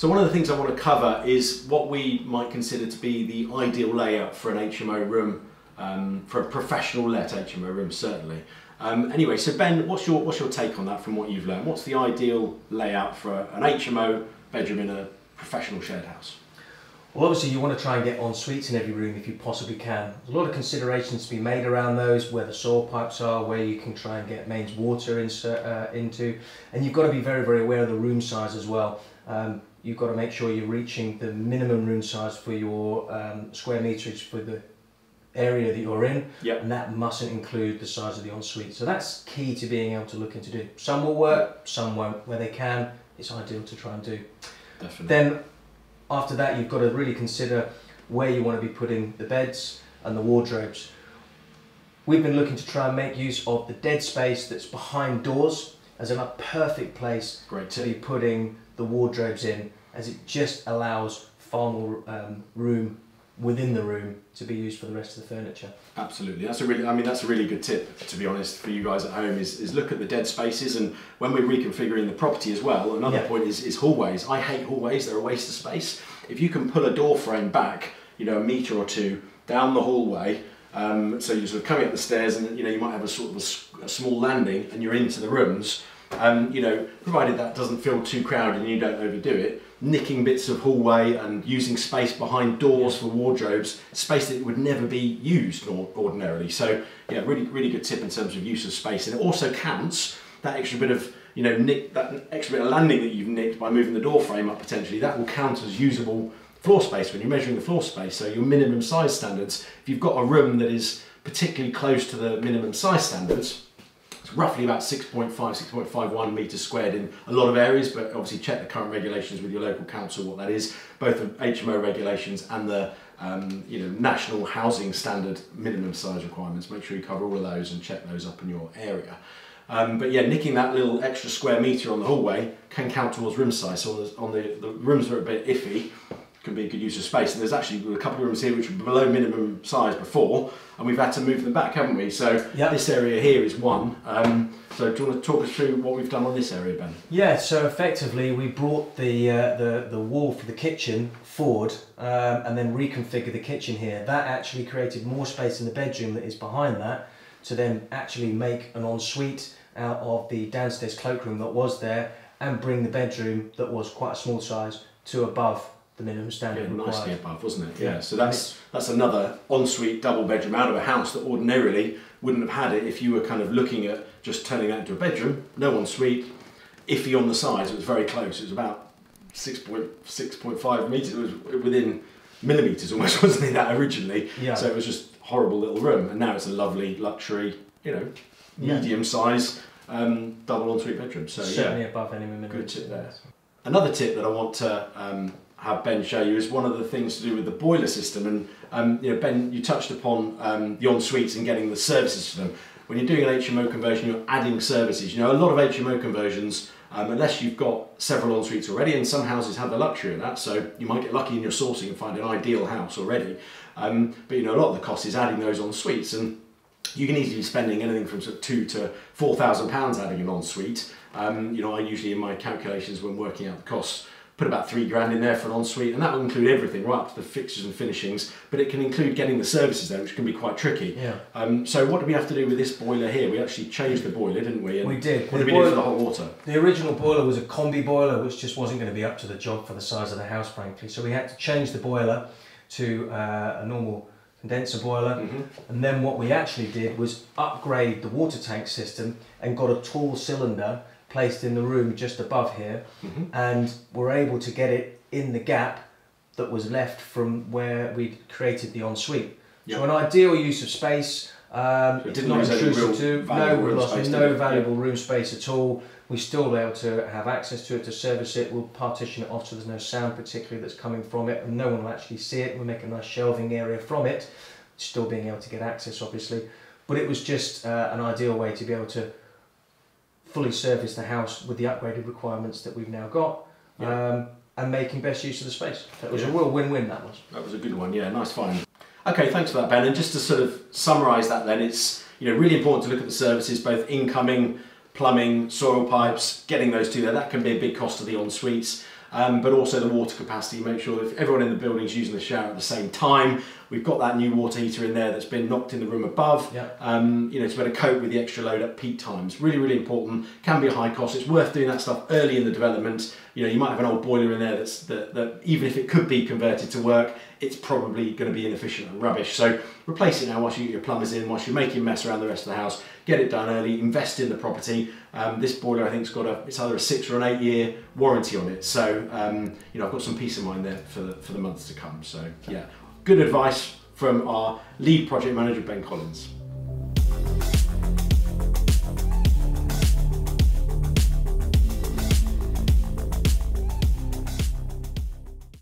So one of the things I want to cover is what we might consider to be the ideal layout for an HMO room, for a professional let HMO room, certainly. Anyway, so Ben, what's your take on that from what you've learned? What's the ideal layout for an HMO bedroom in a professional shared house? Well, obviously you want to try and get en suites in every room if you possibly can. There's a lot of considerations to be made around those, where the sewer pipes are, where you can try and get mains water into, and you've got to be very, very aware of the room size as well. You've got to make sure you're reaching the minimum room size for your square meterage for the area that you're in, yep. And that mustn't include the size of the ensuite. So that's key to being able to look into do. Some will work, some won't. Where they can, it's ideal to try and do. Definitely. Then after that, you've got to really consider where you want to be putting the beds and the wardrobes. We've been looking to try and make use of the dead space that's behind doors as a perfect place to be putting the wardrobes in, as it just allows far more room within the room to be used for the rest of the furniture. Absolutely, that's a really good tip, to be honest, for you guys at home, is look at the dead spaces. And when we're reconfiguring the property as well, another point is hallways. I hate hallways, they're a waste of space. If you can pull a door frame back, a metre or two down the hallway, so you're sort of coming up the stairs and you might have a sort of a small landing and you're into the rooms, provided that doesn't feel too crowded and you don't overdo it, nicking bits of hallway and using space behind doors for wardrobes, space that would never be used ordinarily. So yeah, really, really good tip in terms of use of space. And it also counts that extra bit of, that extra bit of landing that you've nicked by moving the door frame up potentially, that will count as usable floor space when you're measuring the floor space. So your minimum size standards, if you've got a room that is particularly close to the minimum size standards, roughly about 6.5, 6.51 metres squared in a lot of areas, but obviously check the current regulations with your local council, what that is, both the HMO regulations and the national housing standard minimum size requirements. Make sure you cover all of those and check those up in your area. But yeah, nicking that little extra square metre on the hallway can count towards room size. So on the rooms that are a bit iffy, can be a good use of space. And there's actually a couple of rooms here which were below minimum size before, and we've had to move them back, haven't we? So this area here is one. So do you want to talk us through what we've done on this area, Ben? Yeah, so effectively we brought the wall for the kitchen forward, and then reconfigured the kitchen here. That actually created more space in the bedroom that is behind that, to then actually make an ensuite out of the downstairs cloakroom that was there, and bring the bedroom that was quite a small size to above the minimum standard. Yeah, nicely above, wasn't it? Yeah. So that's another ensuite double bedroom out of a house that ordinarily wouldn't have had it if you were kind of looking at just turning that into a bedroom. No ensuite, iffy on the size. It was very close. It was about 6.5 meters. It was within millimeters almost, wasn't it? That originally. Yeah. So it was just a horrible little room, and now it's a lovely luxury, medium size double ensuite bedroom. So certainly above any minimum. Good tip there. Another tip that I want to have Ben show you is one of the things to do with the boiler system. And Ben, you touched upon the ensuites and getting the services to them. When you're doing an HMO conversion, you're adding services. A lot of HMO conversions, unless you've got several ensuites already, and some houses have the luxury of that, so you might get lucky in your sourcing and find an ideal house already. But a lot of the cost is adding those ensuites, and you can easily be spending anything from sort of £2,000 to £4,000 adding an ensuite. I usually in my calculations when working out the costs, put about £3,000 in there for an ensuite, and that will include everything right up to the fixtures and finishings, but it can include getting the services there, which can be quite tricky. Yeah. So what do we have to do with this boiler here? We actually changed the boiler, didn't we? And we did. What did we do for the hot water? The original boiler was a combi boiler, which just wasn't going to be up to the job for the size of the house, frankly. So we had to change the boiler to a normal condenser boiler, and then what we actually did was upgrade the water tank system and got a tall cylinder placed in the room just above here, and we're able to get it in the gap that was left from where we created the ensuite. Yep. So an ideal use of space. It did not intrusive to, no valuable room space at all. We still able to have access to it, to service it. We'll partition it off so there's no sound particularly that's coming from it, and no one will actually see it. We'll make a nice shelving area from it, still being able to get access obviously. But it was just an ideal way to be able to fully service the house with the upgraded requirements that we've now got, and making best use of the space. That was a real win-win, that was. That was a good one, nice find. Okay, thanks for that, Ben. And just to sort of summarise that then, it's really important to look at the services, both incoming, plumbing, soil pipes, getting those two there. That can be a big cost of the ensuites. but also the water capacity. Make sure that if everyone in the building is using the shower at the same time. We've got that new water heater in there that's been knocked in the room above, you know, to better cope with the extra load at peak times. Really, really important. Can be a high cost. It's worth doing that stuff early in the development. You know, you might have an old boiler in there that even if it could be converted to work, it's probably going to be inefficient and rubbish. So replace it now whilst you get your plumbers in, whilst you're making a mess around the rest of the house. Get it done early, invest in the property. This boiler, I think, has got either a 6 or an 8 year warranty on it. So, you know, I've got some peace of mind there for the months to come. So, yeah, good advice from our lead project manager, Ben Collins.